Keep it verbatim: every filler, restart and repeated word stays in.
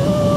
No!